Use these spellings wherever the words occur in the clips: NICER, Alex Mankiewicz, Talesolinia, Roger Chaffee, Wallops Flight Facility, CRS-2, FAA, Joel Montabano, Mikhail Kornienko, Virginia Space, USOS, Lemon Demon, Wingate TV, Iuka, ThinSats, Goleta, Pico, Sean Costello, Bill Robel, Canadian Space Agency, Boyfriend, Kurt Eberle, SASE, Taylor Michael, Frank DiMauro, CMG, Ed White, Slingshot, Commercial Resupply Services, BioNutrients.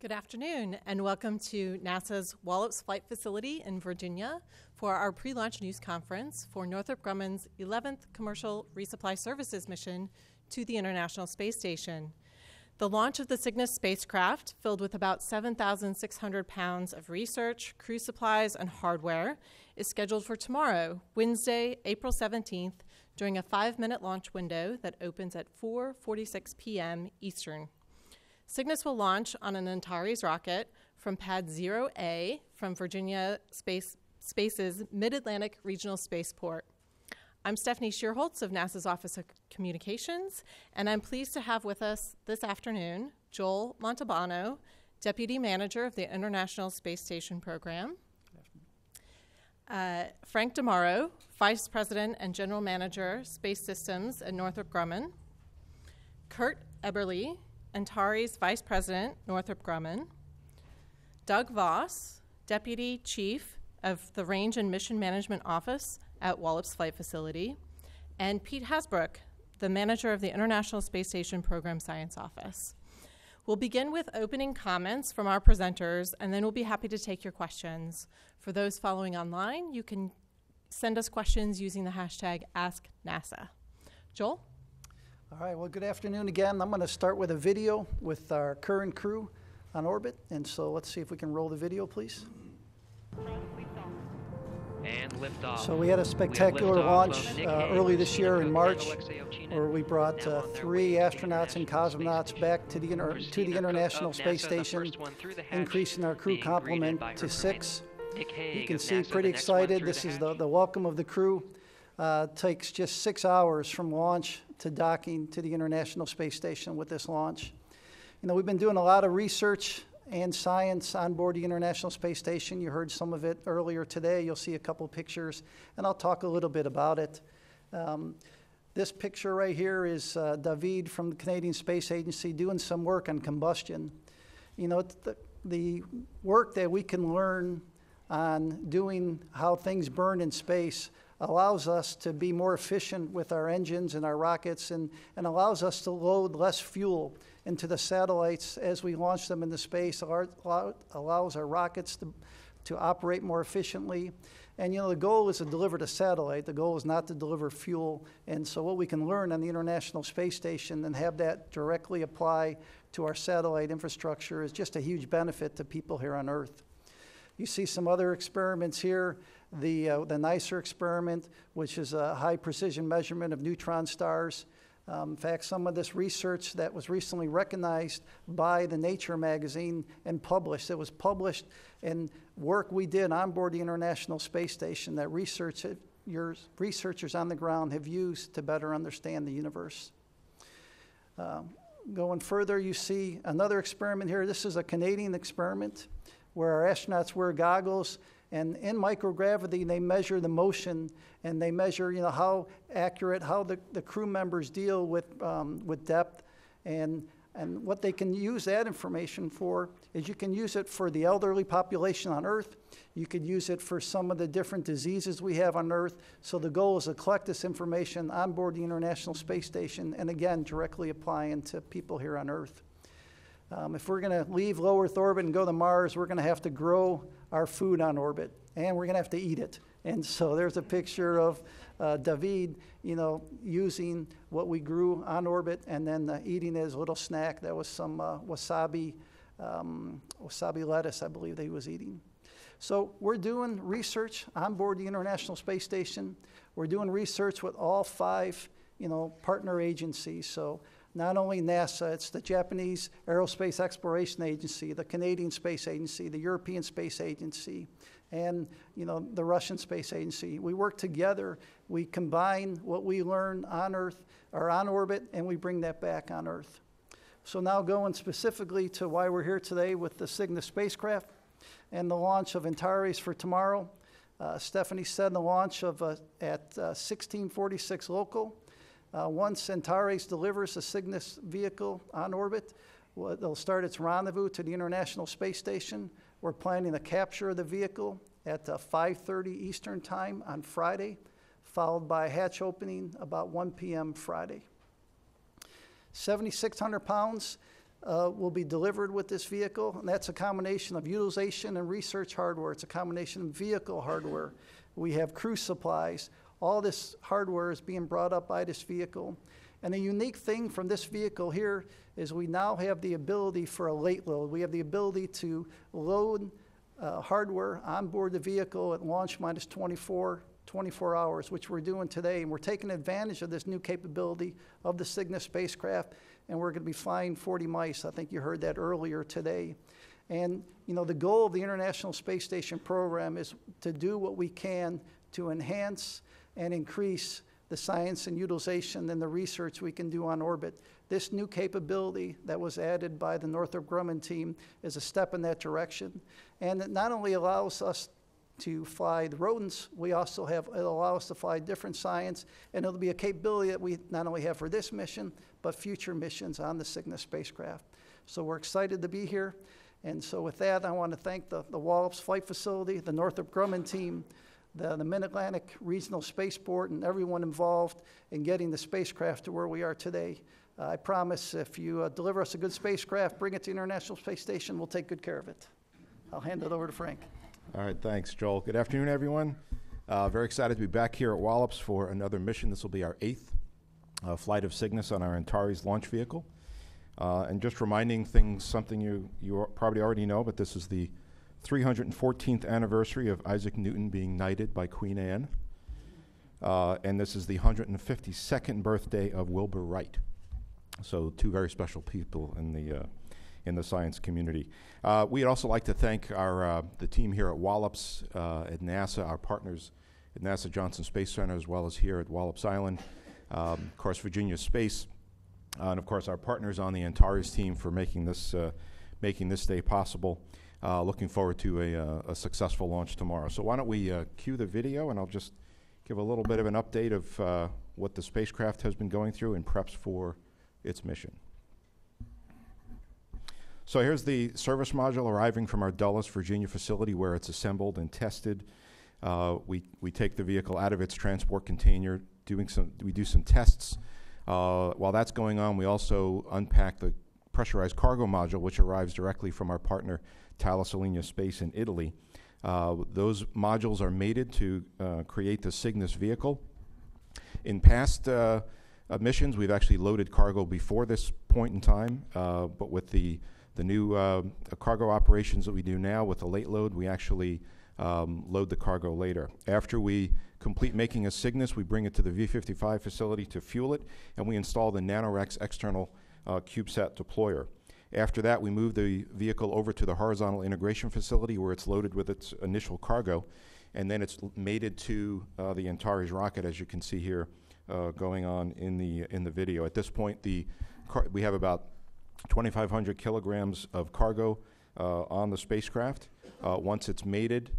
Good afternoon, and welcome to NASA's Wallops Flight Facility in Virginia for our pre-launch news conference for Northrop Grumman's 11th Commercial Resupply Services mission to the International Space Station. The launch of the Cygnus spacecraft, filled with about 7,600 pounds of research, crew supplies, and hardware, is scheduled for tomorrow, Wednesday, April 17th, during a 5-minute launch window that opens at 4:46 p.m. Eastern. Cygnus will launch on an Antares rocket from Pad 0A from Virginia Space's Mid-Atlantic Regional Spaceport. I'm Stephanie Scheerholtz of NASA's Office of Communications, and I'm pleased to have with us this afternoon Joel Montabano, Deputy Manager of the International Space Station Program, Frank DiMauro, Vice President and General Manager, Space Systems at Northrop Grumman, Kurt Eberle, Antares Vice President, Northrop Grumman, Doug Voss, Deputy Chief of the Range and Mission Management Office at Wallops Flight Facility, and Pete Hasbrook, the Manager of the International Space Station Program Science Office. We'll begin with opening comments from our presenters, and then we'll be happy to take your questions. For those following online, you can send us questions using the hashtag AskNASA. Joel? All right, well, good afternoon again. I'm going to start with a video with our current crew on orbit, and so let's see if we can roll the video, please. And liftoff. So we had a spectacular launch early this year in March, where we brought three astronauts and cosmonauts back to the International Space Station, increasing our crew complement to 6. You can see pretty excited. This is the welcome of the crew. Takes just 6 hours from launch to docking to the International Space Station with this launch. You know, we've been doing a lot of research and science on board the International Space Station. You heard some of it earlier today. You'll see a couple pictures, and I'll talk a little bit about it. This picture right here is David from the Canadian Space Agency doing some work on combustion. You know, the work that we can learn on doing how things burn in space allows us to be more efficient with our engines and our rockets, and allows us to load less fuel into the satellites as we launch them into space, allows our rockets to operate more efficiently. And you know, the goal is to deliver the satellite. The goal is not to deliver fuel. And so what we can learn on the International Space Station and have that directly apply to our satellite infrastructure is just a huge benefit to people here on Earth. You see some other experiments here. The NICER experiment, which is a high-precision measurement of neutron stars. In fact, some of this research that was recently recognized by the Nature magazine and published. It was published in work we did on board the International Space Station that researchers on the ground have used to better understand the universe. Going further, you see another experiment here. This is a Canadian experiment where our astronauts wear goggles, and in microgravity, they measure the motion, and they measure, you know, how accurate, how the crew members deal with depth. And what they can use that information for is you can use it for the elderly population on Earth. You could use it for some of the different diseases we have on Earth. So the goal is to collect this information on board the International Space Station, and again, directly applying to people here on Earth. If we're going to leave low Earth orbit and go to Mars, we're going to have to grow our food on orbit, and we're going to have to eat it. And so there's a picture of David, you know, using what we grew on orbit and then eating as a little snack. That was some wasabi lettuce, I believe, that he was eating. So we're doing research on board the International Space Station. We're doing research with all 5, you know, partner agencies. So not only NASA, it's the Japanese Aerospace Exploration Agency, the Canadian Space Agency, the European Space Agency, and you know, the Russian Space Agency. We work together. We combine what we learn on Earth or on orbit, and we bring that back on Earth. So now going specifically to why we're here today with the Cygnus spacecraft and the launch of Antares for tomorrow. Stephanie said the launch of at 1646 local. Once Antares delivers the Cygnus vehicle on orbit, they'll start its rendezvous to the International Space Station. We're planning the capture of the vehicle at 5:30 Eastern time on Friday, followed by hatch opening about 1 p.m. Friday. 7,600 pounds will be delivered with this vehicle, and that's a combination of utilization and research hardware. It's a combination of vehicle hardware. We have crew supplies. All this hardware is being brought up by this vehicle. And a unique thing from this vehicle here is we now have the ability for a late load. We have the ability to load hardware on board the vehicle at launch minus 24 hours, which we're doing today. And we're taking advantage of this new capability of the Cygnus spacecraft, and we're going to be flying 40 mice. I think you heard that earlier today. And, you know, the goal of the International Space Station program is to do what we can to enhance and increase the science and utilization and the research we can do on orbit. This new capability that was added by the Northrop Grumman team is a step in that direction. And it not only allows us to fly the rodents, we also have, it allows us to fly different science, and it'll be a capability that we not only have for this mission, but future missions on the Cygnus spacecraft. So we're excited to be here. And so with that, I want to thank the Wallops Flight Facility, the Northrop Grumman team, the Mid-Atlantic Regional Spaceport, and everyone involved in getting the spacecraft to where we are today. I promise if you deliver us a good spacecraft, bring it to International Space Station, we'll take good care of it. I'll hand it over to Frank. All right, thanks, Joel. Good afternoon, everyone. Very excited to be back here at Wallops for another mission. This will be our 8th flight of Cygnus on our Antares launch vehicle. And just reminding things, something you probably already know, but this is the 314th anniversary of Isaac Newton being knighted by Queen Anne. And this is the 152nd birthday of Wilbur Wright. So two very special people in the science community. We'd also like to thank the team here at Wallops, at NASA, our partners at NASA Johnson Space Center, as well as here at Wallops Island, of course, Virginia Space, and of course our partners on the Antares team for making this day possible. Looking forward to a successful launch tomorrow. So why don't we cue the video, and I'll just give a little bit of an update of what the spacecraft has been going through and preps for its mission. So here's the service module arriving from our Dulles, Virginia facility where it's assembled and tested. We take the vehicle out of its transport container, we do some tests. While that's going on, we also unpack the pressurized cargo module, which arrives directly from our partner Talesolinia Space in Italy. Those modules are mated to create the Cygnus vehicle. In past missions, we've actually loaded cargo before this point in time, but with the new cargo operations that we do now with the late load, we actually load the cargo later. After we complete making a Cygnus, we bring it to the V55 facility to fuel it, and we install the NanoRacks external CubeSat deployer. After that, we move the vehicle over to the horizontal integration facility where it's loaded with its initial cargo, and then it's mated to the Antares rocket, as you can see here going on in the video. At this point, we have about 2,500 kilograms of cargo on the spacecraft. Once it's mated,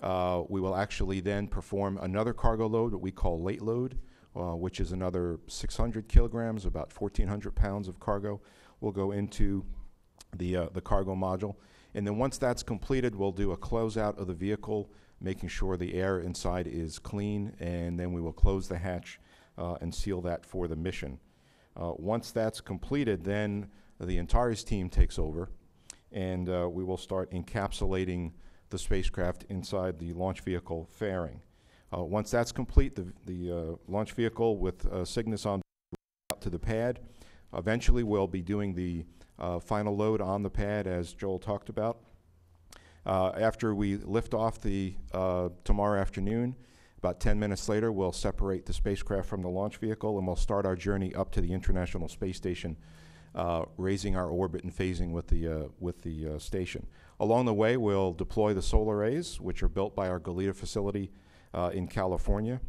we will actually then perform another cargo load, what we call late load, which is another 600 kilograms, about 1,400 pounds of cargo. We'll go into the cargo module. And then once that's completed, we'll do a closeout of the vehicle, making sure the air inside is clean, and then we will close the hatch and seal that for the mission. Once that's completed, then the Antares team takes over, and we will start encapsulating the spacecraft inside the launch vehicle fairing. Once that's complete, the launch vehicle with Cygnus on out to the pad. Eventually, we'll be doing the final load on the pad, as Joel talked about. After we lift off tomorrow afternoon, about 10 minutes later, we'll separate the spacecraft from the launch vehicle, and we'll start our journey up to the International Space Station, raising our orbit and phasing with the station. Along the way, we'll deploy the solar arrays, which are built by our Goleta facility in California.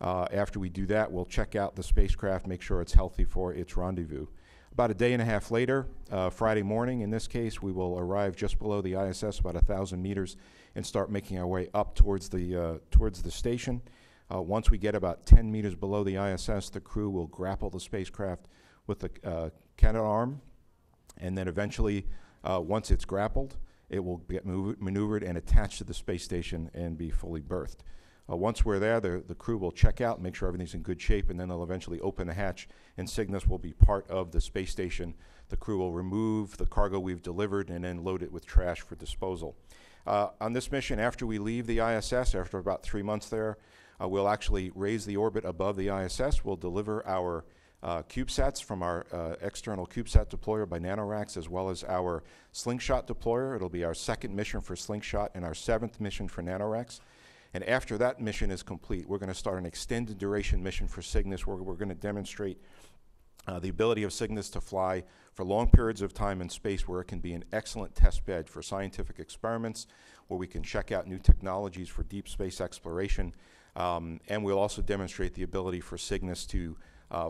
After we do that, we'll check out the spacecraft, make sure it's healthy for its rendezvous. About a day and a half later, Friday morning in this case, we will arrive just below the ISS, about 1,000 meters, and start making our way up towards the station. Once we get about 10 meters below the ISS, the crew will grapple the spacecraft with the cannon arm, and then eventually, once it's grappled, it will get maneuvered and attached to the space station and be fully berthed. Once we're there, the crew will check out, make sure everything's in good shape, and then they'll eventually open the hatch, and Cygnus will be part of the space station. The crew will remove the cargo we've delivered and then load it with trash for disposal. On this mission, after we leave the ISS, after about 3 months there, we'll actually raise the orbit above the ISS. We'll deliver our CubeSats from our external CubeSat deployer by NanoRacks, as well as our Slingshot deployer. It'll be our second mission for Slingshot and our seventh mission for NanoRacks. And after that mission is complete, we're going to start an extended duration mission for Cygnus, where we're going to demonstrate the ability of Cygnus to fly for long periods of time in space, where it can be an excellent test bed for scientific experiments, where we can check out new technologies for deep space exploration. And we'll also demonstrate the ability for Cygnus to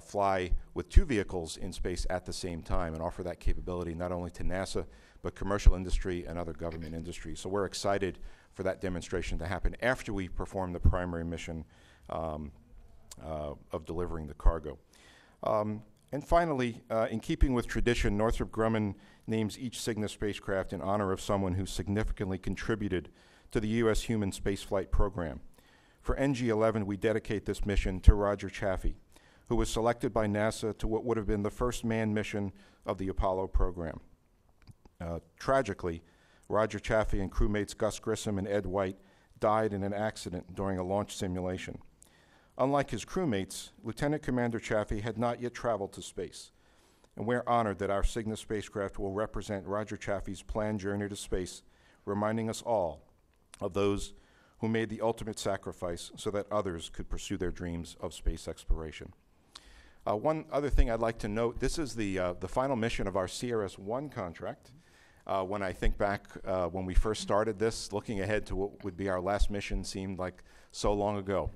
fly with two vehicles in space at the same time and offer that capability not only to NASA, but commercial industry and other government industries. So we're excited for that demonstration to happen after we perform the primary mission of delivering the cargo. And finally, in keeping with tradition, Northrop Grumman names each Cygnus spacecraft in honor of someone who significantly contributed to the U.S. human spaceflight program. For NG-11, we dedicate this mission to Roger Chaffee, who was selected by NASA to what would have been the first manned mission of the Apollo program. Tragically, Roger Chaffee and crewmates Gus Grissom and Ed White died in an accident during a launch simulation. Unlike his crewmates, Lieutenant Commander Chaffee had not yet traveled to space, and we're honored that our Cygnus spacecraft will represent Roger Chaffee's planned journey to space, reminding us all of those who made the ultimate sacrifice so that others could pursue their dreams of space exploration. One other thing I'd like to note, this is the final mission of our CRS-1 contract. When I think back when we first started this, looking ahead to what would be our last mission seemed like so long ago.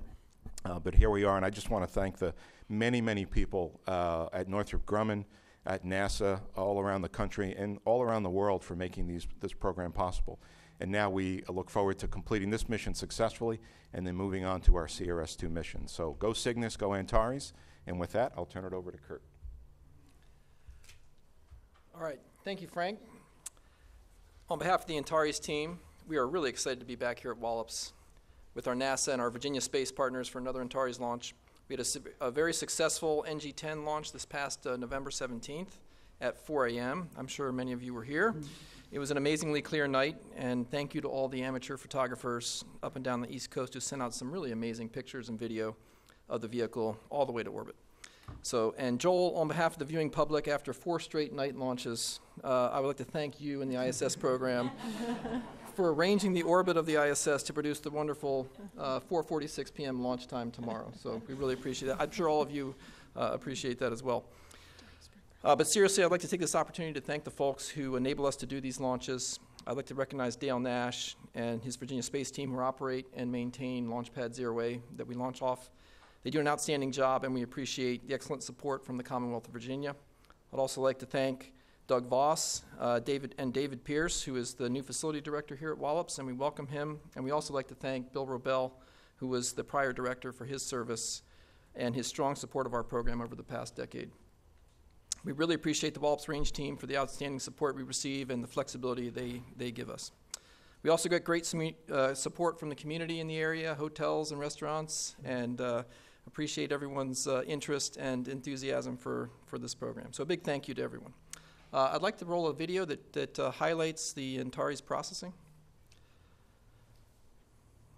But here we are, and I just want to thank the many, many people at Northrop Grumman, at NASA, all around the country, and all around the world for making this program possible. And now we look forward to completing this mission successfully and then moving on to our CRS-2 mission. So go Cygnus, go Antares, and with that, I'll turn it over to Kurt. All right, thank you, Frank. On behalf of the Antares team, we are really excited to be back here at Wallops with our NASA and our Virginia Space partners for another Antares launch. We had a very successful NG-10 launch this past November 17th at 4 a.m. I'm sure many of you were here. It was an amazingly clear night, and thank you to all the amateur photographers up and down the East Coast who sent out some really amazing pictures and video of the vehicle all the way to orbit. So, and Joel, on behalf of the viewing public, after four straight night launches, I would like to thank you and the ISS program for arranging the orbit of the ISS to produce the wonderful 4:46 p.m. launch time tomorrow. So we really appreciate that. I'm sure all of you appreciate that as well. But seriously, I'd like to take this opportunity to thank the folks who enable us to do these launches. I'd like to recognize Dale Nash and his Virginia Space team who operate and maintain Launchpad Zero A that we launch off. They do an outstanding job, and we appreciate the excellent support from the Commonwealth of Virginia. I'd also like to thank Doug Voss and David Pierce, who is the new facility director here at Wallops, and we welcome him. And we also like to thank Bill Robel, who was the prior director, for his service and his strong support of our program over the past decade. We really appreciate the Wallops Range team for the outstanding support we receive and the flexibility they give us. We also get great support from the community in the area, hotels and restaurants, and appreciate everyone's interest and enthusiasm for this program. So a big thank you to everyone. I'd like to roll a video that highlights the Antares processing.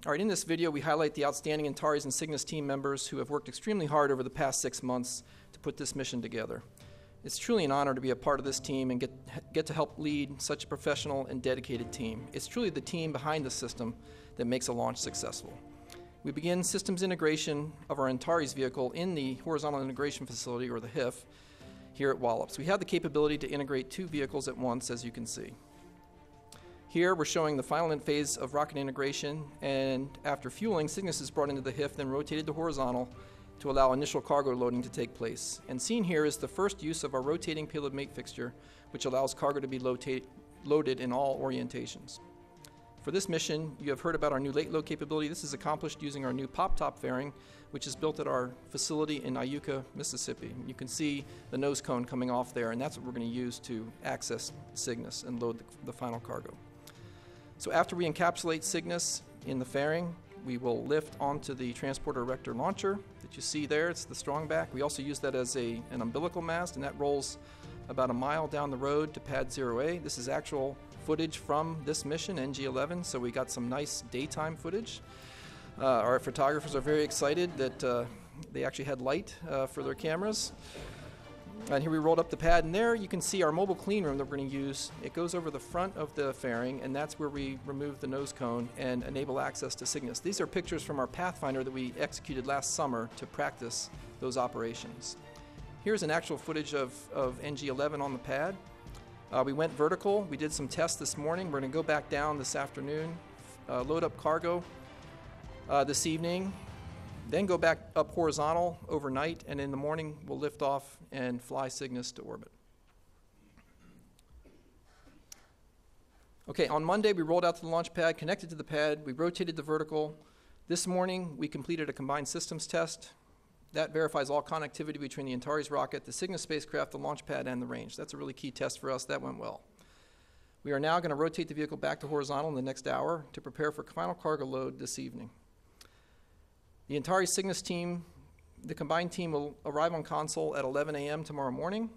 All right, in this video, we highlight the outstanding Antares and Cygnus team members who have worked extremely hard over the past 6 months to put this mission together. It's truly an honor to be a part of this team and get to help lead such a professional and dedicated team. It's truly the team behind the system that makes a launch successful. We begin systems integration of our Antares vehicle in the Horizontal Integration Facility, or the HIF, here at Wallops. We have the capability to integrate two vehicles at once, as you can see. Here we're showing the final phase of rocket integration, and after fueling, Cygnus is brought into the HIF, then rotated to horizontal to allow initial cargo loading to take place. And seen here is the first use of our rotating payload mate fixture, which allows cargo to be loaded in all orientations. For this mission, you have heard about our new late load capability. This is accomplished using our new pop-top fairing, which is built at our facility in Iuka, Mississippi. You can see the nose cone coming off there, and that's what we're going to use to access Cygnus and load the final cargo. So after we encapsulate Cygnus in the fairing, We will lift onto the transporter erector launcher that you see there. It's the strong back. We also use that as an umbilical mast, and that rolls about a mile down the road to Pad 0A. This is actual footage from this mission, NG-11, so we got some nice daytime footage. Our photographers are very excited that they actually had light for their cameras. And here we rolled up the pad, and there you can see our mobile clean room that we're going to use. It goes over the front of the fairing, and that's where we remove the nose cone and enable access to Cygnus. These are pictures from our Pathfinder that we executed last summer to practice those operations. Here's an actual footage of NG-11 on the pad. We went vertical. We did some tests this morning. We're going to go back down this afternoon, load up cargo this evening, then go back up horizontal overnight, and in the morning we'll lift off and fly Cygnus to orbit. Okay, on Monday we rolled out to the launch pad, connected to the pad, we rotated the vertical. This morning we completed a combined systems test. That verifies all connectivity between the Antares rocket, the Cygnus spacecraft, the launch pad, and the range. That's a really key test for us. That went well. We are now going to rotate the vehicle back to horizontal in the next hour to prepare for final cargo load this evening. The Antares Cygnus team, the combined team, will arrive on console at 11 a.m. tomorrow morning,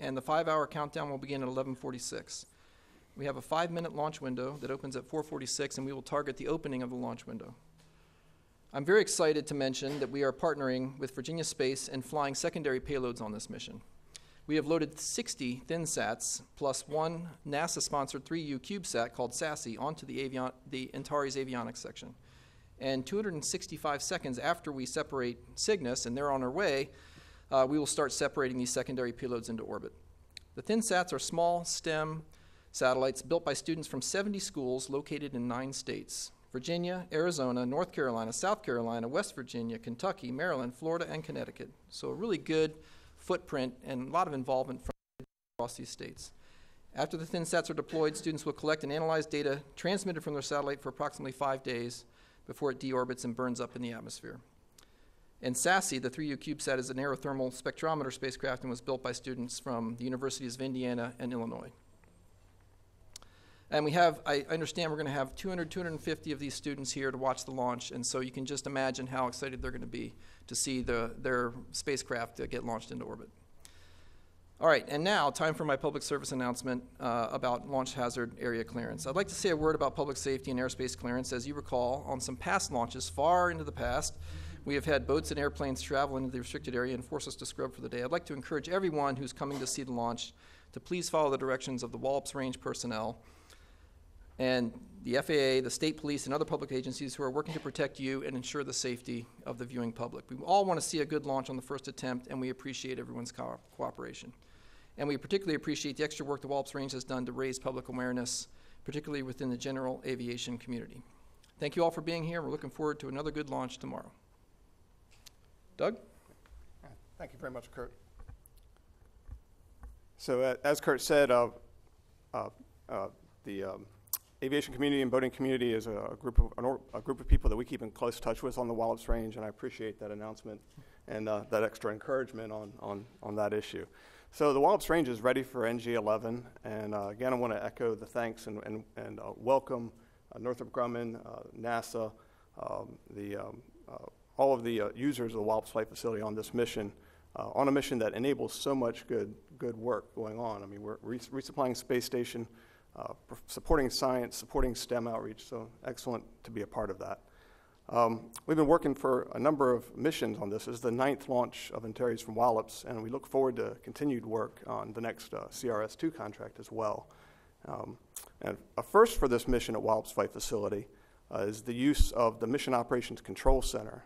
and the 5-hour countdown will begin at 11:46. We have a 5-minute launch window that opens at 4:46, and we will target the opening of the launch window. I'm very excited to mention that we are partnering with Virginia Space and flying secondary payloads on this mission. We have loaded 60 ThinSats plus one NASA-sponsored 3U CubeSat called SASE onto the Antares avionics section. And 265 seconds after we separate Cygnus, and they're on their way, we will start separating these secondary payloads into orbit. The ThinSats are small STEM satellites built by students from 70 schools located in 9 states: Virginia, Arizona, North Carolina, South Carolina, West Virginia, Kentucky, Maryland, Florida, and Connecticut. So a really good footprint and a lot of involvement from across these states. After the ThinSats are deployed, students will collect and analyze data transmitted from their satellite for approximately 5 days before it deorbits and burns up in the atmosphere. And SASE, the 3U CubeSat, is an aerothermal spectrometer spacecraft and was built by students from the universities of Indiana and Illinois. And we have, I understand we're going to have 250 of these students here to watch the launch, and so you can just imagine how excited they're going to be to see their spacecraft get launched into orbit. All right, and now time for my public service announcement about launch hazard area clearance. I'd like to say a word about public safety and airspace clearance. As you recall, on some past launches far into the past, we have had boats and airplanes travel into the restricted area and force us to scrub for the day. I'd like to encourage everyone who's coming to see the launch to please follow the directions of the Wallops Range personnel and the FAA, the state police, and other public agencies who are working to protect you and ensure the safety of the viewing public. We all want to see a good launch on the first attempt, and we appreciate everyone's cooperation. And we particularly appreciate the extra work the Wallops Range has done to raise public awareness, particularly within the general aviation community. Thank you all for being here. We're looking forward to another good launch tomorrow. Doug? Thank you very much, Kurt. So as Kurt said, the aviation community and boating community is a group of people that we keep in close touch with on the Wallops Range, and I appreciate that announcement and that extra encouragement on that issue. So the Wallops Range is ready for NG-11, and again, I want to echo the thanks and welcome Northrop Grumman, NASA, all of the users of the Wallops Flight Facility on this mission, on a mission that enables so much good work going on. I mean, we're resupplying space station, supporting science, supporting STEM outreach, so excellent to be a part of that. We've been working for a number of missions on this. This is the 9th launch of Antares from Wallops, and we look forward to continued work on the next CRS-2 contract as well. And a first for this mission at Wallops Flight Facility is the use of the Mission Operations Control Center.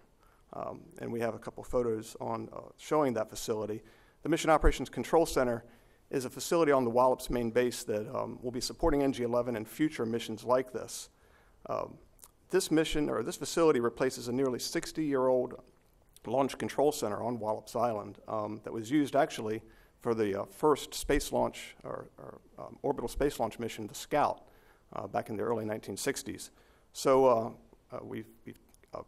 And we have a couple photos on showing that facility. The Mission Operations Control Center is a facility on the Wallops main base that will be supporting NG-11 and future missions like this. This mission, or this facility, replaces a nearly 60-year-old launch control center on Wallops Island that was used actually for the first space launch or orbital space launch mission, the Scout, back in the early 1960s. So we've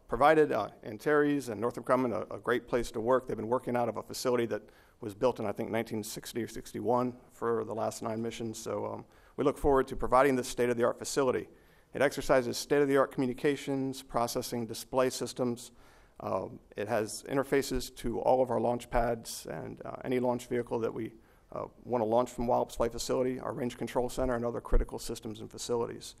provided Antares and Northrop Grumman a great place to work. They've been working out of a facility that was built in, I think, 1960 or 61 for the last 9 missions. So we look forward to providing this state-of-the-art facility. It exercises state-of-the-art communications, processing, display systems. It has interfaces to all of our launch pads and any launch vehicle that we want to launch from Wallops Flight Facility, our Range Control Center, and other critical systems and facilities.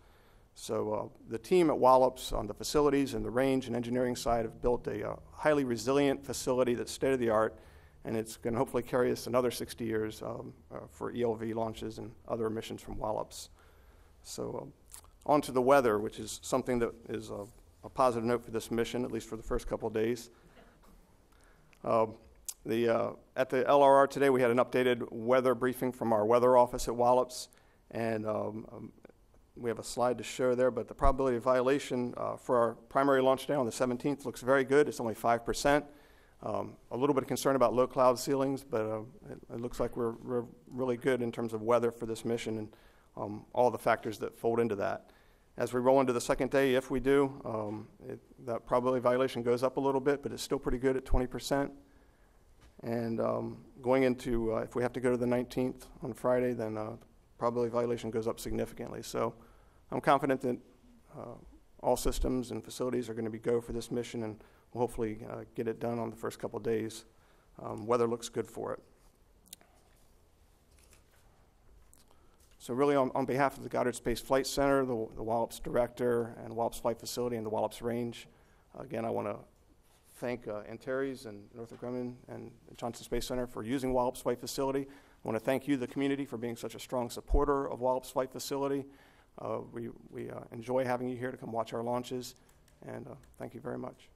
So the team at Wallops on the facilities and the range and engineering side have built a highly resilient facility that's state-of-the-art, and it's going to hopefully carry us another 60 years for ELV launches and other missions from Wallops. So on to the weather, which is something that is a positive note for this mission, at least for the first couple of days. At the LRR today, we had an updated weather briefing from our weather office at Wallops, and we have a slide to show there, but the probability of violation for our primary launch day on the 17th looks very good. It's only 5%. A little bit of concern about low cloud ceilings, but it looks like we're really good in terms of weather for this mission and all the factors that fold into that. As we roll into the second day, if we do, that probability of violation goes up a little bit, but it's still pretty good at 20%. And going into, if we have to go to the 19th on Friday, then probability violation goes up significantly. So I'm confident that all systems and facilities are going to be go for this mission, and we'll hopefully get it done on the first couple of days. Weather looks good for it. So really on behalf of the Goddard Space Flight Center, the Wallops Director, and Wallops Flight Facility, and the Wallops Range, again, I want to thank Antares and Northrop Grumman and Johnson Space Center for using Wallops Flight Facility. I want to thank you, the community, for being such a strong supporter of Wallops Flight Facility. We enjoy having you here to come watch our launches, and thank you very much.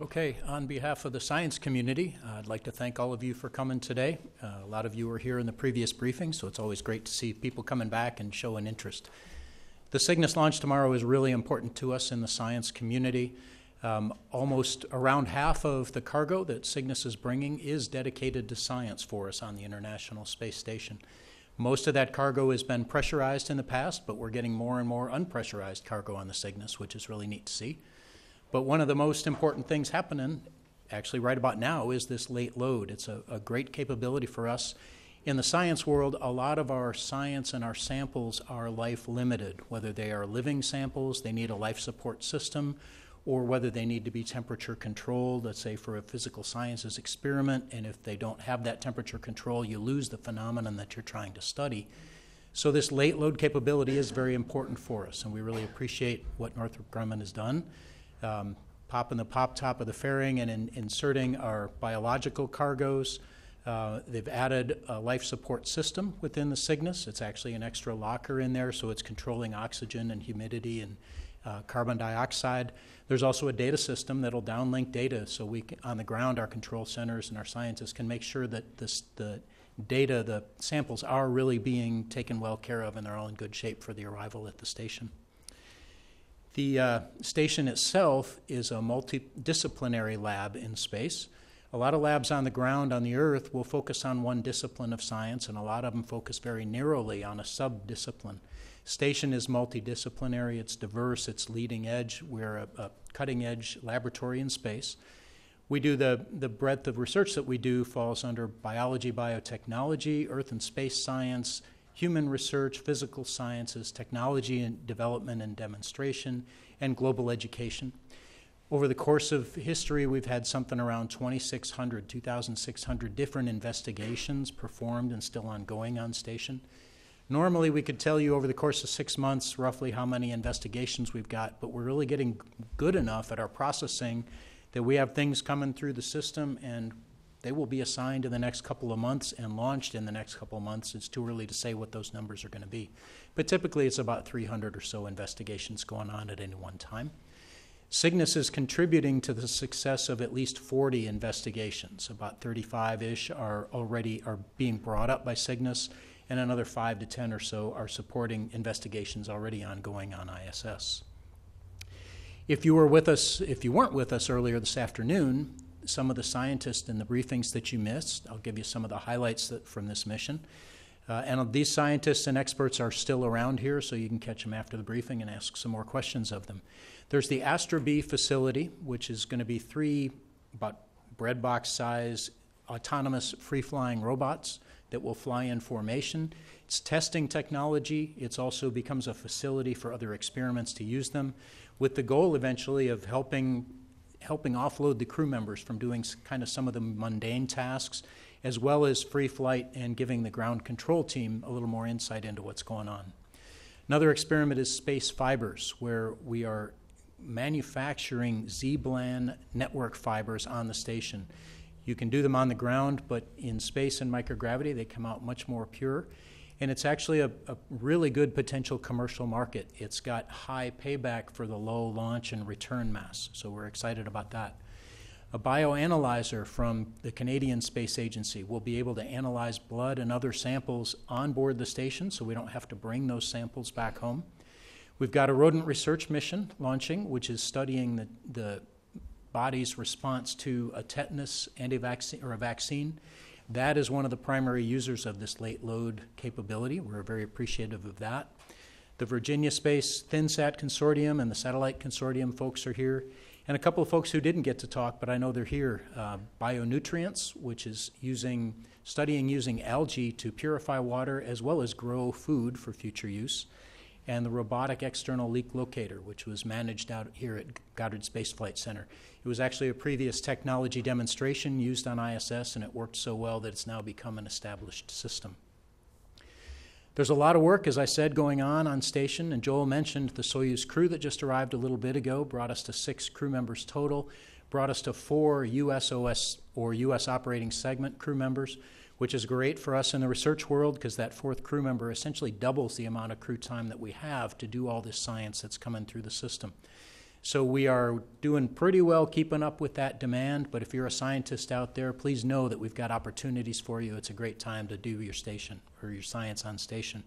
Okay, on behalf of the science community, I'd like to thank all of you for coming today. A lot of you were here in the previous briefing, so it's always great to see people coming back and showing interest. The Cygnus launch tomorrow is really important to us in the science community. Almost around half of the cargo that Cygnus is bringing is dedicated to science for us on the International Space Station. Most of that cargo has been pressurized in the past, but we're getting more and more unpressurized cargo on the Cygnus, which is really neat to see. But one of the most important things happening, actually right about now, is this late load. It's a great capability for us. In the science world, a lot of our science and our samples are life limited, whether they are living samples, they need a life support system, or whether they need to be temperature controlled, let's say for a physical sciences experiment, and if they don't have that temperature control, you lose the phenomenon that you're trying to study. So this late load capability is very important for us, and we really appreciate what Northrop Grumman has done, popping the pop top of the fairing and inserting our biological cargoes. They've added a life support system within the Cygnus. It's actually an extra locker in there, so it's controlling oxygen and humidity and carbon dioxide. There's also a data system that'll downlink data, so we can, on the ground, our control centers and our scientists can make sure that the data, the samples, are really being taken well care of and they're all in good shape for the arrival at the station. The station itself is a multidisciplinary lab in space. A lot of labs on the ground on the Earth will focus on one discipline of science, and a lot of them focus very narrowly on a sub-discipline. Station is multidisciplinary, it's diverse, it's leading edge. We're a cutting edge laboratory in space. We do the breadth of research that we do falls under biology, biotechnology, earth and space science, human research, physical sciences, technology and development and demonstration, and global education. Over the course of history, we've had something around 2,600 different investigations performed and still ongoing on station. Normally, we could tell you over the course of 6 months roughly how many investigations we've got, but we're really getting good enough at our processing that we have things coming through the system, and they will be assigned in the next couple of months and launched in the next couple of months. It's too early to say what those numbers are going to be. But typically, it's about 300 or so investigations going on at any one time. Cygnus is contributing to the success of at least 40 investigations. About 35-ish are being brought up by Cygnus, and another 5 to 10 or so are supporting investigations already ongoing on ISS. If you weren't with us earlier this afternoon, some of the scientists in the briefings that you missed, I'll give you some of the highlights from this mission. And these scientists and experts are still around here, so you can catch them after the briefing and ask some more questions of them. There's the Astra B facility, which is going to be 3 about bread box size autonomous free-flying robots that will fly in formation. It's testing technology. It also becomes a facility for other experiments to use them, with the goal eventually of helping offload the crew members from doing kind of some of the mundane tasks, as well as free flight and giving the ground control team a little more insight into what's going on. Another experiment is space fibers, where we are manufacturing Z-Blan network fibers on the station. You can do them on the ground, but in space and microgravity, they come out much more pure. And it's actually a really good potential commercial market. It's got high payback for the low launch and return mass, so we're excited about that. A bioanalyzer from the Canadian Space Agency will be able to analyze blood and other samples on board the station, so we don't have to bring those samples back home. We've got a rodent research mission launching, which is studying the body's response to a tetanus anti-vaccine or a vaccine. That is one of the primary users of this late load capability. We're very appreciative of that. The Virginia Space ThinSat Consortium and the Satellite Consortium folks are here. And a couple of folks who didn't get to talk, but I know they're here. Bionutrients, which is studying using algae to purify water as well as grow food for future use. And the robotic external leak locator, which was managed out here at Goddard Space Flight Center. It was actually a previous technology demonstration used on ISS, and it worked so well that it's now become an established system. There's a lot of work, as I said, going on station, and Joel mentioned the Soyuz crew that just arrived a little bit ago, brought us to 6 crew members total, brought us to 4 USOS or US operating segment crew members, which is great for us in the research world because that 4th crew member essentially doubles the amount of crew time that we have to do all this science that's coming through the system. So we are doing pretty well keeping up with that demand, but if you're a scientist out there, please know that we've got opportunities for you. It's a great time to do your station or your science on station.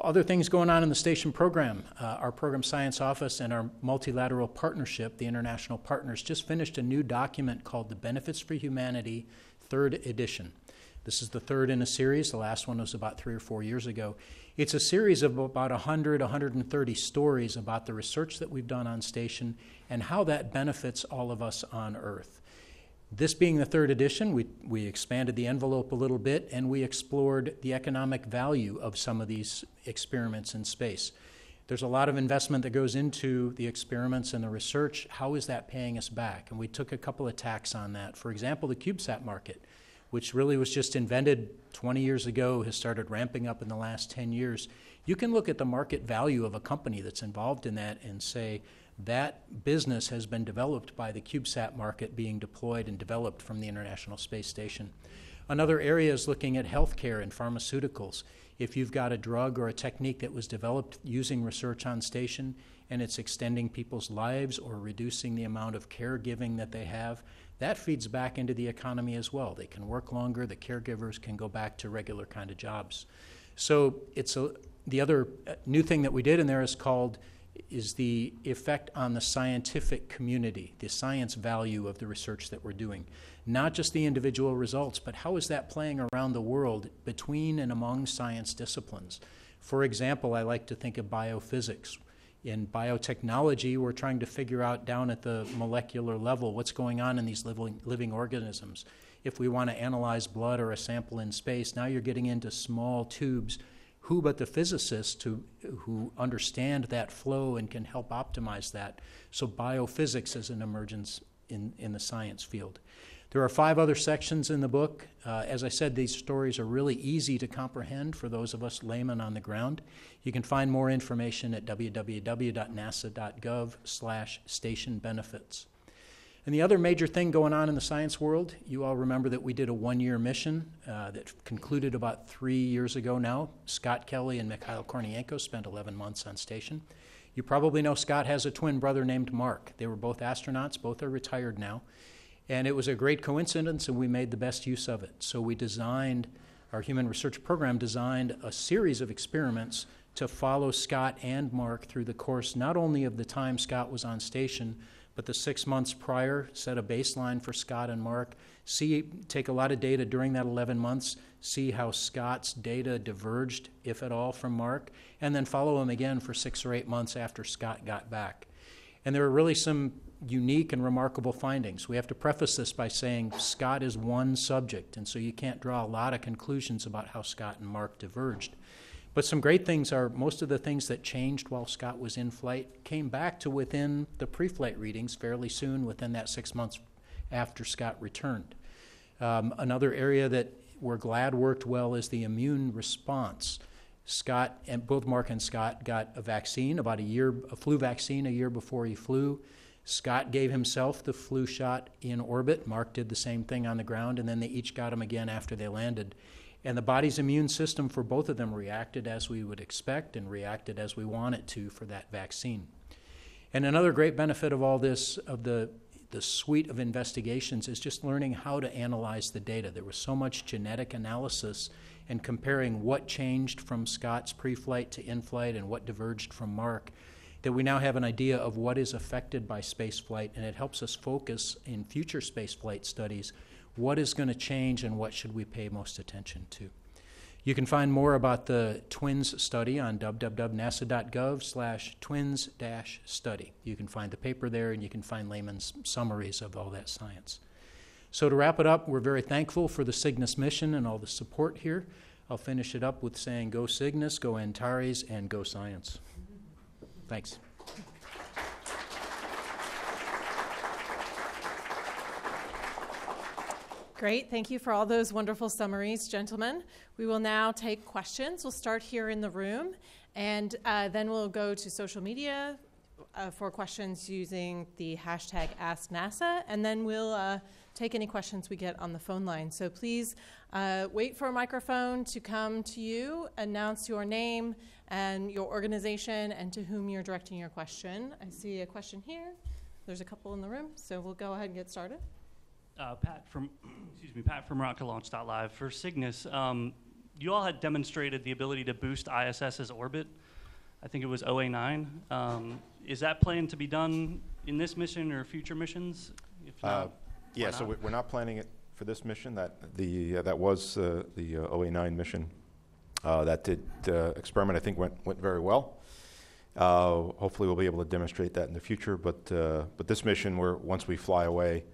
Other things going on in the station program. Our program science office and our multilateral partnership, the International Partners, just finished a new document called the Benefits for Humanity 3rd edition. This is the 3rd in a series. The last one was about 3 or 4 years ago. It's a series of about 100, 130 stories about the research that we've done on station and how that benefits all of us on Earth. This being the 3rd edition, we expanded the envelope a little bit and we explored the economic value of some of these experiments in space. There's a lot of investment that goes into the experiments and the research. How is that paying us back? And we took a couple of tacks on that. For example, the CubeSat market, which really was just invented 20 years ago, has started ramping up in the last 10 years. You can look at the market value of a company that's involved in that and say that business has been developed by the CubeSat market being deployed and developed from the International Space Station. Another area is looking at healthcare and pharmaceuticals. If you've got a drug or a technique that was developed using research on station and it's extending people's lives or reducing the amount of caregiving that they have, that feeds back into the economy as well. They can work longer, the caregivers can go back to regular kind of jobs. So it's the other new thing that we did in there is the effect on the scientific community, the science value of the research that we're doing. Not just the individual results, but how is that playing around the world between and among science disciplines? For example, I like to think of biophysics. In biotechnology, we're trying to figure out down at the molecular level what's going on in these living organisms. If we want to analyze blood or a sample in space, now you're getting into small tubes. Who but the physicists who understand that flow and can help optimize that? So biophysics is an emergence in the science field. There are 5 other sections in the book. As I said, these stories are really easy to comprehend for those of us laymen on the ground. You can find more information at www.nasa.gov/station benefits. And the other major thing going on in the science world, you all remember that we did a 1-year mission that concluded about 3 years ago now. Scott Kelly and Mikhail Kornienko spent 11 months on station. You probably know Scott has a twin brother named Mark. They were both astronauts, both are retired now. And it was a great coincidence and we made the best use of it. So we designed, our human research program designed a series of experiments to follow Scott and Mark through the course, not only of the time Scott was on station, but the 6 months prior, set a baseline for Scott and Mark, take a lot of data during that 11 months, see how Scott's data diverged, if at all, from Mark, and then follow him again for 6 or 8 months after Scott got back. And there were really some unique and remarkable findings. We have to preface this by saying Scott is one subject, and so you can't draw a lot of conclusions about how Scott and Mark diverged. But some great things are most of the things that changed while Scott was in flight came back to within the pre-flight readings fairly soon, within that 6 months after Scott returned. Another area that we're glad worked well is the immune response. Scott, and both Mark and Scott, got a vaccine about a flu vaccine a year before he flew. Scott gave himself the flu shot in orbit. Mark did the same thing on the ground, and then they each got him again after they landed. And the body's immune system for both of them reacted as we would expect and reacted as we want it to for that vaccine. And another great benefit of all this, of the suite of investigations, is just learning how to analyze the data. There was so much genetic analysis and comparing what changed from Scott's pre-flight to in-flight and what diverged from Mark, that we now have an idea of what is affected by spaceflight, and it helps us focus in future spaceflight studies what is going to change and what should we pay most attention to. You can find more about the twins study on www.nasa.gov/twins-study. You can find the paper there, and you can find layman's summaries of all that science. So to wrap it up, we're very thankful for the Cygnus mission and all the support here. I'll finish it up with saying go Cygnus, go Antares, and go science. Thanks. Great, thank you for all those wonderful summaries, gentlemen. We will now take questions. We'll start here in the room, and then we'll go to social media for questions using the hashtag AskNASA, and then we'll take any questions we get on the phone line. So please wait for a microphone to come to you, announce your name and your organization and to whom you're directing your question. I see a question here. There's a couple in the room, so we'll go ahead and get started. Pat from RocketLaunch.live. For Cygnus, you all had demonstrated the ability to boost ISS's orbit. I think it was 0A9. Is that planned to be done in this mission or future missions? If not, yeah, so we're not planning it for this mission. That was the OA9 mission. That experiment, I think, went very well. Hopefully, we'll be able to demonstrate that in the future. But this mission, once we fly away,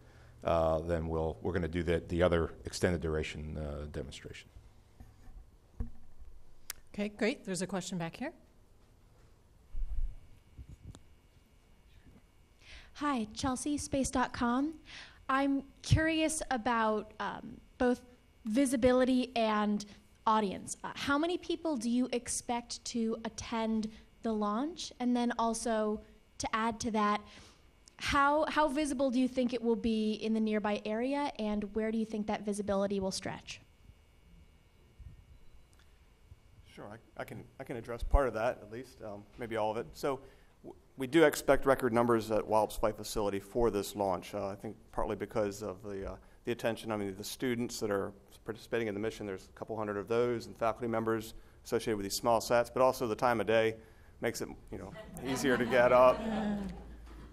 then we're going to do the other extended duration demonstration. Okay, great. There's a question back here. Hi, Chelsea, space.com. I'm curious about both visibility and audience. How many people do you expect to attend the launch? And then also, to add to that, How visible do you think it will be in the nearby area, and where do you think that visibility will stretch? Sure, I can address part of that, at least, maybe all of it. So we do expect record numbers at Wallops Flight Facility for this launch, I think partly because of the attention. I mean, the students that are participating in the mission, there's a couple hundred of those, and faculty members associated with these small sats, but also the time of day makes it, easier to get up.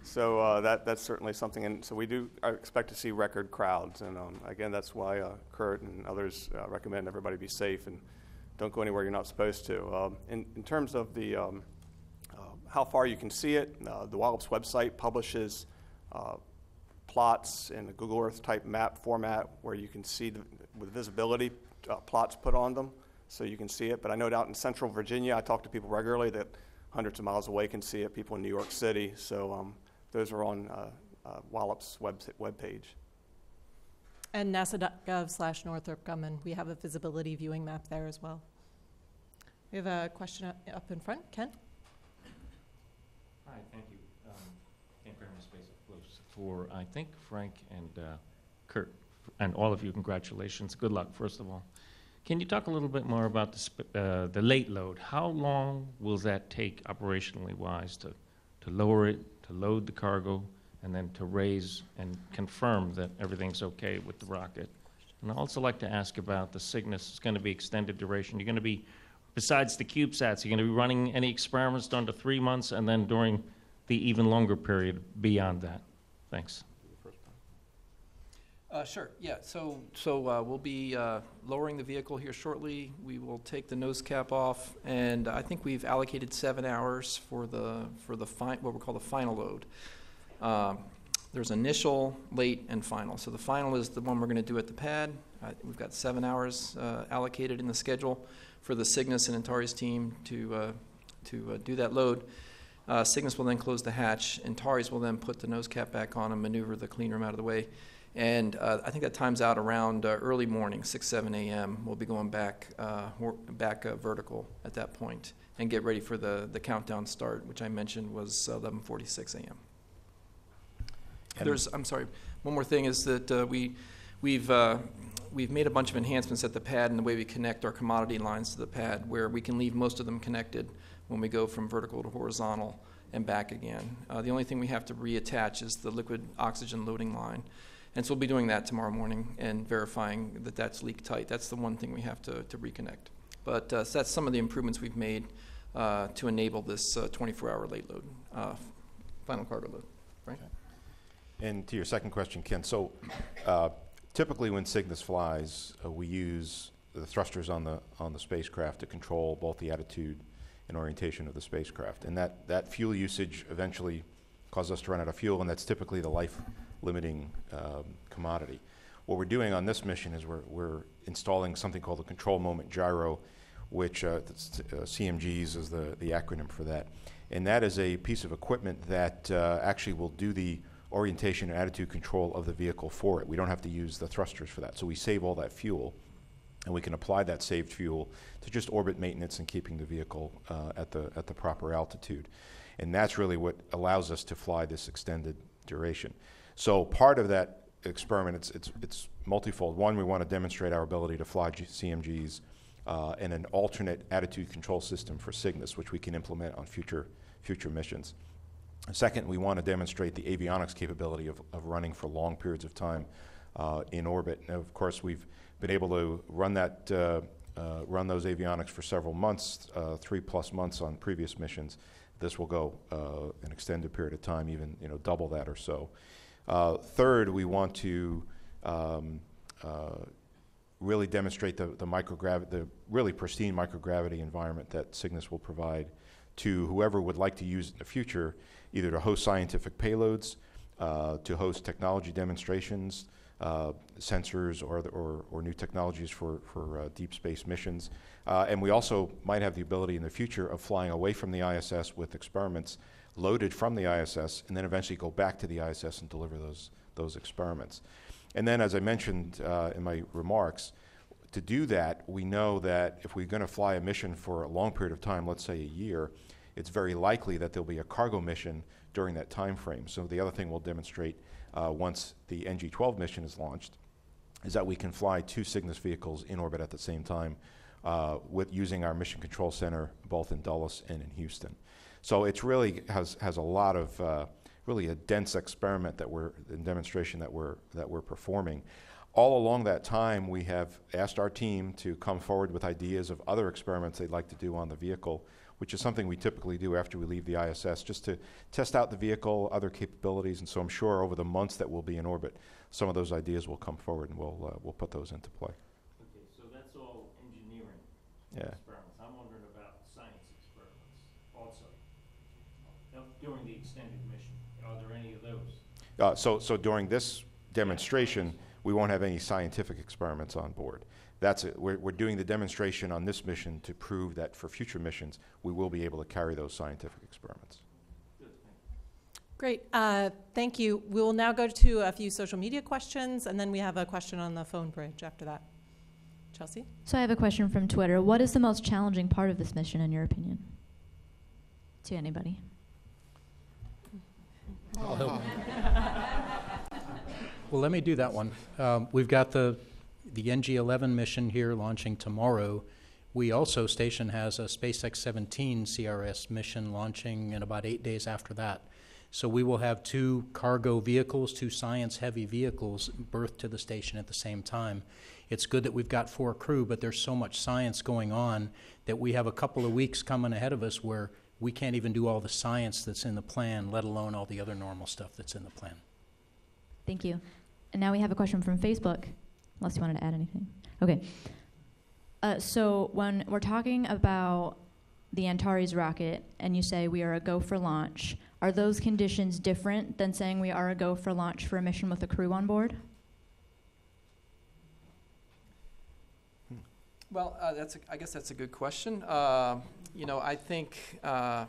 So that's certainly something, and so we do expect to see record crowds, and again, that's why Kurt and others recommend everybody be safe and don't go anywhere you're not supposed to. In terms of the how far you can see it, the Wallops website publishes plots in a Google Earth type map format where you can see with visibility plots put on them, so you can see it. But I know out in central Virginia, I talk to people regularly that hundreds of miles away can see it. People in New York City, so. Those are on Wallops webpage. And NASA.gov/Northrop Grumman. We have a visibility viewing map there as well. We have a question up in front. Ken? Hi, thank you. Thank you very much, Space Close, for, I think, Frank and Kurt, and all of you, congratulations. Good luck, first of all. Can you talk a little bit more about the late load? How long will that take operationally-wise to lower it, to load the cargo, and then to raise and confirm that everything's okay with the rocket? And I'd also like to ask about the Cygnus. It's going to be extended duration. You're going to be, besides the CubeSats, you're going to be running any experiments down to 3 months, and then during the even longer period beyond that. Thanks. Sure, yeah, so we'll be lowering the vehicle here shortly. We will take the nose cap off, and I think we've allocated 7 hours for the what we call the final load. There's initial, late, and final. So the final is the one we're going to do at the pad. We've got 7 hours allocated in the schedule for the Cygnus and Antares team to do that load. Cygnus will then close the hatch. Antares will then put the nose cap back on and maneuver the clean room out of the way. And I think that times out around early morning, 6, 7 a.m. We'll be going back vertical at that point and get ready for the countdown start, which I mentioned was 11:46 a.m. There's, I'm sorry, one more thing is that we've made a bunch of enhancements at the pad in the way we connect our commodity lines to the pad, where we can leave most of them connected when we go from vertical to horizontal and back again. The only thing we have to reattach is the liquid oxygen loading line. And so we'll be doing that tomorrow morning and verifying that that's leak tight. That's the one thing we have to reconnect. But so that's some of the improvements we've made to enable this 24-hour late load, final cargo load, right? Okay. And to your second question, Ken, so typically when Cygnus flies, we use the thrusters on the spacecraft to control both the attitude and orientation of the spacecraft. And that fuel usage eventually causes us to run out of fuel, and that's typically the life-limiting commodity. What we're doing on this mission is we're installing something called the control moment gyro, which CMGs is the acronym for that. And that is a piece of equipment that actually will do the orientation and attitude control of the vehicle for it. We don't have to use the thrusters for that. So we save all that fuel, and we can apply that saved fuel to just orbit maintenance and keeping the vehicle at the proper altitude. And that's really what allows us to fly this extended duration. So part of that experiment, it's multifold. One, we want to demonstrate our ability to fly CMGs and an alternate attitude control system for Cygnus, which we can implement on future missions. Second, we want to demonstrate the avionics capability of running for long periods of time in orbit. And of course, we've been able to run that, run those avionics for several months, 3+ months on previous missions. This will go an extended period of time, even double that or so. Third, we want to really demonstrate the really pristine microgravity environment that Cygnus will provide to whoever would like to use it in the future, either to host scientific payloads, to host technology demonstrations, sensors or new technologies for deep space missions. And we also might have the ability in the future of flying away from the ISS with experiments loaded from the ISS and then eventually go back to the ISS and deliver those experiments. And then, as I mentioned in my remarks, to do that, we know that if we're going to fly a mission for a long period of time, let's say a year, it's very likely that there'll be a cargo mission during that time frame. So the other thing we'll demonstrate once the NG-12 mission is launched is that we can fly 2 Cygnus vehicles in orbit at the same time with using our Mission Control Center both in Dulles and in Houston. So it's really has a lot of really a dense experiment that demonstration that we're performing. All along that time, we have asked our team to come forward with ideas of other experiments they'd like to do on the vehicle, which is something we typically do after we leave the ISS, just to test out the vehicle, other capabilities, and so I'm sure over the months that we'll be in orbit, some of those ideas will come forward and we'll put those into play. Okay, so that's all engineering experiments. I'm wondering about science experiments also. During the extended mission, are there any of those? So during this demonstration, we won't have any scientific experiments on board. That's it. We're doing the demonstration on this mission to prove that for future missions, we will be able to carry those scientific experiments. Great. Thank you. We will now go to a few social media questions, and then we have a question on the phone bridge after that. Chelsea? So I have a question from Twitter. What is the most challenging part of this mission, in your opinion? To anybody? I'll help. Well, let me do that one. We've got the NG-11 mission here launching tomorrow. We also, station has a SpaceX 17 CRS mission launching in about 8 days after that. So we will have 2 cargo vehicles, 2 science-heavy vehicles berthed to the station at the same time. It's good that we've got 4 crew, but there's so much science going on that we have a couple of weeks coming ahead of us where we can't even do all the science that's in the plan, let alone all the other normal stuff that's in the plan. Thank you. And now we have a question from Facebook, unless you wanted to add anything. Okay. So when we're talking about the Antares rocket and you say we are a go for launch, are those conditions different than saying we are a go for launch for a mission with a crew on board? Well, I guess that's a good question. I think, I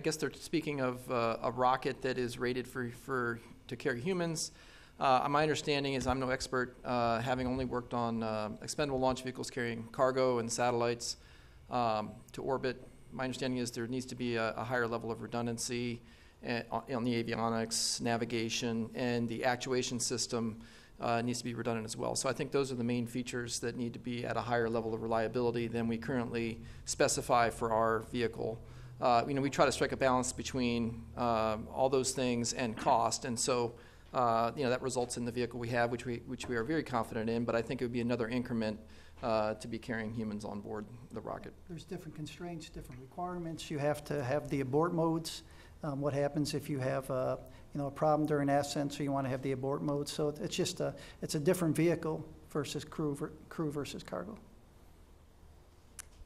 guess they're speaking of a rocket that is rated to carry humans. My understanding is, I'm no expert, having only worked on expendable launch vehicles carrying cargo and satellites to orbit. My understanding is there needs to be a higher level of redundancy on the avionics, navigation, and the actuation system. Needs to be redundant as well. So I think those are the main features that need to be at a higher level of reliability than we currently specify for our vehicle. We try to strike a balance between all those things and cost, and so that results in the vehicle we have, which we are very confident in. But I think it would be another increment to be carrying humans on board the rocket. There's different constraints, different requirements. You have to have the abort modes. What happens if you have a problem during ascent, so you want to have the abort mode. So it's just a different vehicle versus crew versus cargo.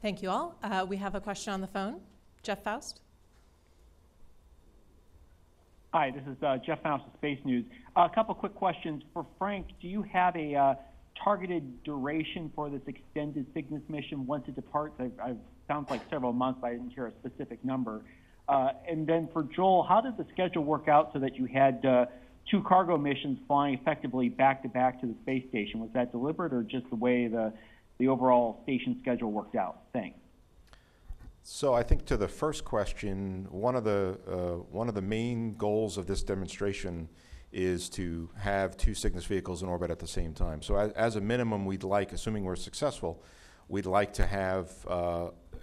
Thank you all. We have a question on the phone. Jeff Faust. Hi, this is Jeff Faust of Space News. A couple quick questions for Frank. Do you have a targeted duration for this extended Cygnus mission once it departs? I've sounds like several months, but I didn't hear a specific number. And then for Joel, how did the schedule work out so that you had two cargo missions flying effectively back-to-back to the space station? Was that deliberate or just the way the overall station schedule worked out? Thanks. So I think to the first question, one of the main goals of this demonstration is to have two Cygnus vehicles in orbit at the same time. So as a minimum, we'd like, assuming we're successful, we'd like to have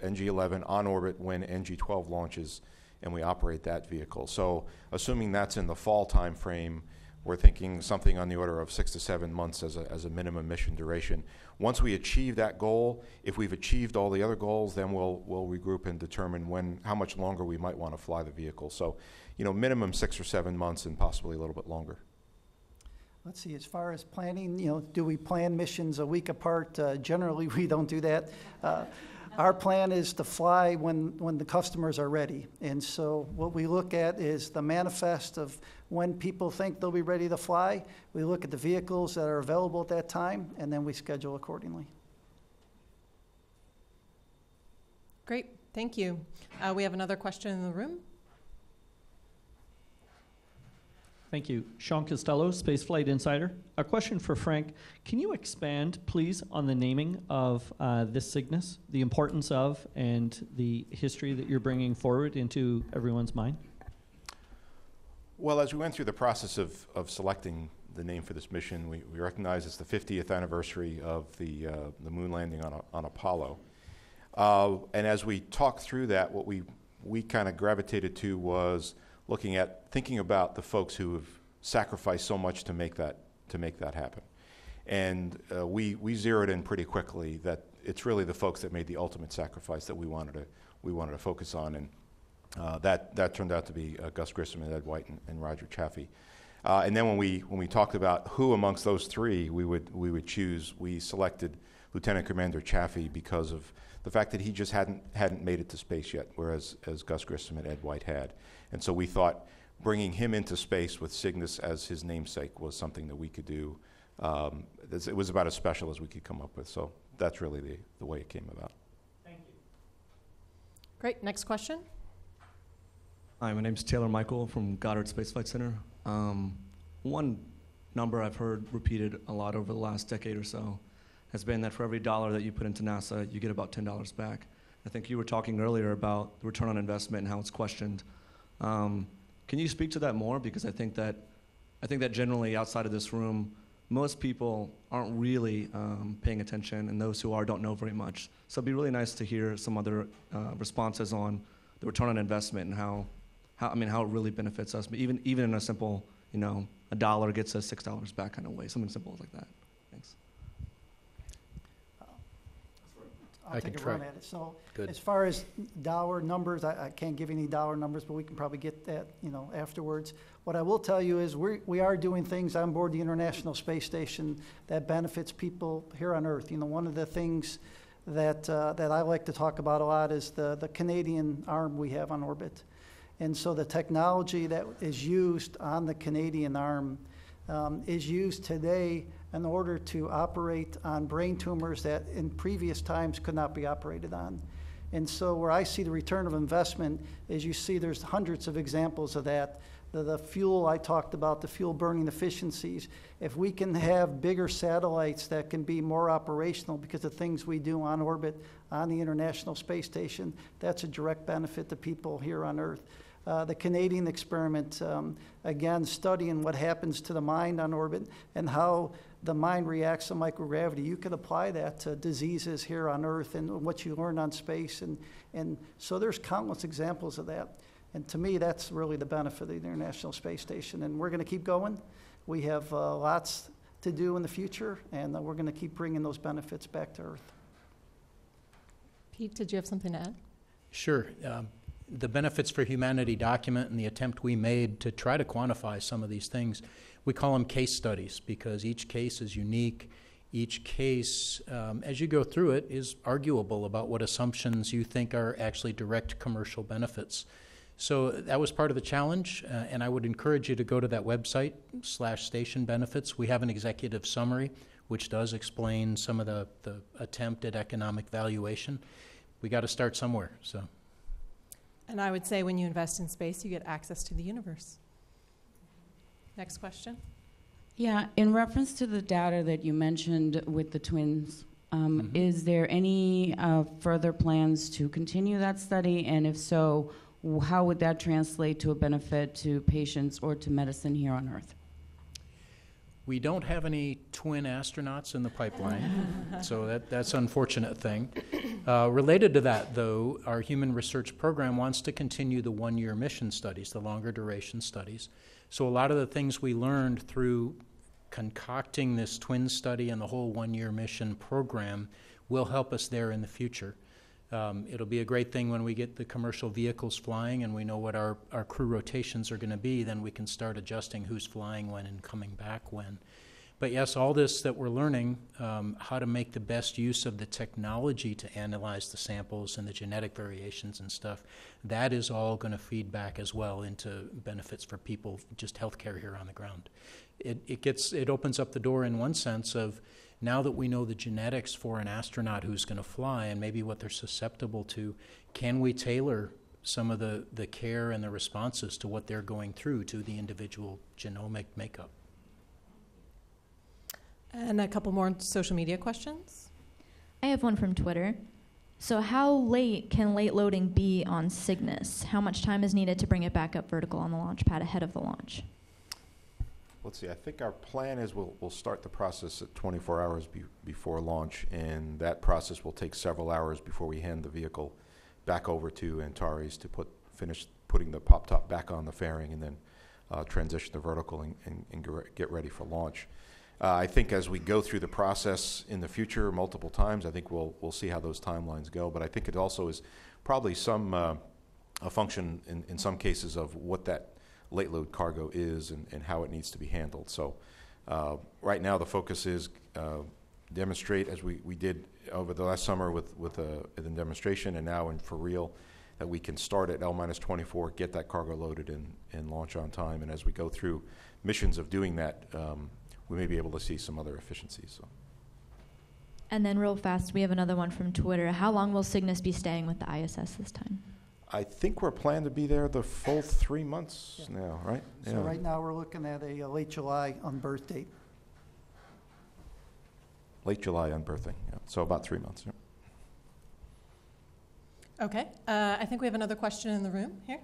NG-11 on orbit when NG-12 launches and we operate that vehicle. So assuming that's in the fall time frame, we're thinking something on the order of 6 to 7 months as a minimum mission duration. Once we achieve that goal, if we've achieved all the other goals, then we'll regroup and determine how much longer we might want to fly the vehicle. So, minimum 6 or 7 months and possibly a little bit longer. Let's see, as far as planning, do we plan missions a week apart? Generally, we don't do that. Our plan is to fly when the customers are ready. And so what we look at is the manifest of when people think they'll be ready to fly. We look at the vehicles that are available at that time, and then we schedule accordingly. Great, thank you. We have another question in the room. Thank you. Sean Costello, Spaceflight Insider. A question for Frank. Can you expand, please, on the naming of this Cygnus, the importance of, and the history that you're bringing forward into everyone's mind? Well, as we went through the process of selecting the name for this mission, we recognize it's the 50th anniversary of the moon landing on Apollo. And as we talked through that, what we kind of gravitated to was thinking about the folks who have sacrificed so much to make that happen. And we zeroed in pretty quickly that it's really the folks that made the ultimate sacrifice that we wanted to focus on, and that turned out to be Gus Grissom and Ed White and Roger Chaffee. And then when we talked about who amongst those three we would choose, we selected Lieutenant Commander Chaffee because of the fact that he just hadn't made it to space yet, whereas as Gus Grissom and Ed White had. And so we thought bringing him into space with Cygnus as his namesake was something that we could do. It was about as special as we could come up with. So that's really the way it came about. Thank you. Great. Next question. Hi, my name's Taylor Michael from Goddard Space Flight Center. One number I've heard repeated a lot over the last decade or so has been that for every dollar that you put into NASA, you get about $10 back. I think you were talking earlier about the return on investment and how it's questioned. Can you speak to that more? Because I think that generally outside of this room, most people aren't really paying attention, and those who are don't know very much. So it'd be really nice to hear some other responses on the return on investment and how it really benefits us. But even in a simple, a dollar gets us $6 back kind of way, something simple like that. Thanks. I'll take a run at it. So good. As far as dollar numbers, I can't give any dollar numbers, but we can probably get that, afterwards. What I will tell you is we are doing things on board the International Space Station that benefits people here on Earth. One of the things that that I like to talk about a lot is the Canadian arm we have on orbit. And so the technology that is used on the Canadian arm is used today in order to operate on brain tumors that in previous times could not be operated on. And so where I see the return of investment is you see there's hundreds of examples of that. The fuel I talked about, the fuel burning efficiencies. If we can have bigger satellites that can be more operational because of things we do on orbit on the International Space Station, that's a direct benefit to people here on Earth. The Canadian experiment, again, studying what happens to the mind on orbit and how the mind reacts to microgravity. You could apply that to diseases here on Earth and what you learn on space. And so there's countless examples of that. And to me, that's really the benefit of the International Space Station. And we're going to keep going. We have lots to do in the future, and we're going to keep bringing those benefits back to Earth. Pete, did you have something to add? Sure. The Benefits for Humanity document and the attempt we made to try to quantify some of these things, we call them case studies because each case is unique. Each case, as you go through it, is arguable about what assumptions you think are actually direct commercial benefits. So that was part of the challenge, and I would encourage you to go to that website, /station benefits. We have an executive summary, which does explain some of the attempt at economic valuation. We got to start somewhere. So. And I would say when you invest in space, you get access to the universe. Next question. Yeah, in reference to the data that you mentioned with the twins, is there any further plans to continue that study? And if so, how would that translate to a benefit to patients or to medicine here on Earth? We don't have any twin astronauts in the pipeline, so that's an unfortunate thing. Related to that, though, our human research program wants to continue the one-year mission studies, the longer duration studies. So a lot of the things we learned through concocting this twin study and the whole one-year mission program will help us there in the future. It'll be a great thing when we get the commercial vehicles flying and we know what our crew rotations are going to be, then we can start adjusting who's flying when and coming back when. But yes, all this that we're learning, how to make the best use of the technology to analyze the samples and the genetic variations and stuff, that is all going to feed back as well into benefits for people, just healthcare here on the ground. It opens up the door in one sense of, now that we know the genetics for an astronaut who's going to fly and maybe what they're susceptible to, can we tailor some of the care and the responses to what they're going through to the individual genomic makeup? And a couple more social media questions. I have one from Twitter. So how late can late loading be on Cygnus? How much time is needed to bring it back up vertical on the launch pad ahead of the launch? Let's see, I think our plan is we'll start the process at 24 hours before launch, and that process will take several hours before we hand the vehicle back over to Antares to finish putting the pop-top back on the fairing and then transition to vertical and get ready for launch. I think as we go through the process in the future multiple times, I think we'll see how those timelines go, but I think it also is probably some a function in some cases of what that late load cargo is and how it needs to be handled. So right now the focus is demonstrate, as we did over the last summer with a demonstration and now for real, that we can start at L-24, get that cargo loaded and launch on time. And as we go through missions of doing that, we may be able to see some other efficiencies. So. And then real fast, we have another one from Twitter. How long will Cygnus be staying with the ISS this time? I think we're planned to be there the full 3 months now, right? So right now we're looking at a late July unbirth date. Late July unbirthing, yeah. So about 3 months. Yeah. Okay, I think we have another question in the room here.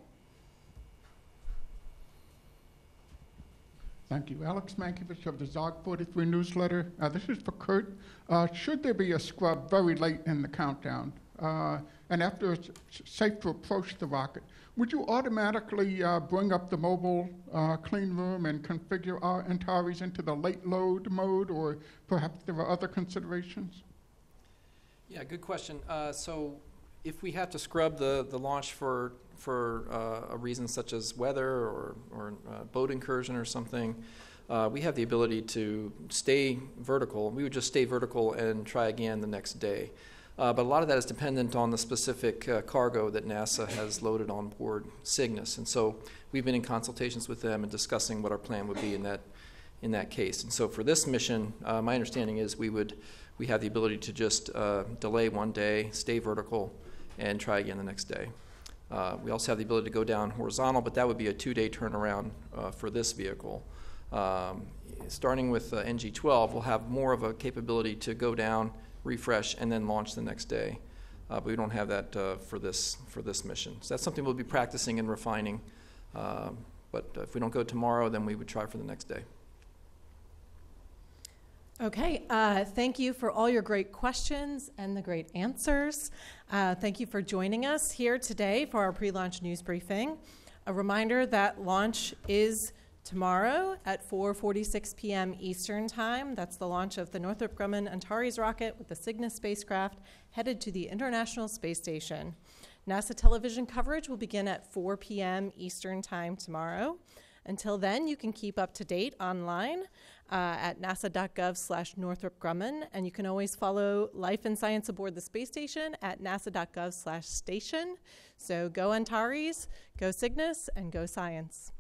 Thank you. Alex Mankiewicz of the Zog 43 newsletter. This is for Kurt. Should there be a scrub very late in the countdown? And after it's safe to approach the rocket, would you automatically bring up the mobile clean room and configure our Antares into the late load mode, or perhaps there are other considerations? Yeah, good question. So if we have to scrub the launch for a reason such as weather or boat incursion or something, we have the ability to stay vertical. We would just stay vertical and try again the next day. But a lot of that is dependent on the specific cargo that NASA has loaded on board Cygnus. And so we've been in consultations with them and discussing what our plan would be in that case. And so for this mission, my understanding is we have the ability to just delay one day, stay vertical, and try again the next day. We also have the ability to go down horizontal, but that would be a two-day turnaround for this vehicle. Starting with NG-12, we'll have more of a capability to go down, refresh, and then launch the next day. But we don't have that for this mission. So that's something we'll be practicing and refining. But if we don't go tomorrow, then we would try for the next day. Okay, thank you for all your great questions and the great answers. Thank you for joining us here today for our pre-launch news briefing. A reminder that launch is tomorrow at 4:46 p.m. Eastern Time. That's the launch of the Northrop Grumman Antares rocket with the Cygnus spacecraft headed to the International Space Station. NASA television coverage will begin at 4 p.m. Eastern Time tomorrow. Until then, you can keep up to date online at nasa.gov/Northrop Grumman, and you can always follow Life and Science Aboard the Space Station at nasa.gov/station. So go Antares, go Cygnus, and go Science.